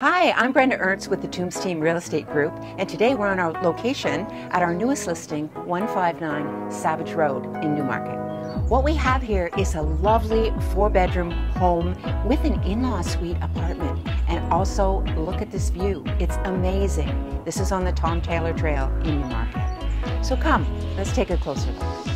Hi, I'm Brenda Ernst with the Toombs Team Real Estate Group, and today we're on our location at our newest listing, 159 Savage Road in Newmarket. What we have here is a lovely 4-bedroom home with an in-law suite apartment, and also look at this view. It's amazing. This is on the Tom Taylor Trail in Newmarket. So come, let's take a closer look.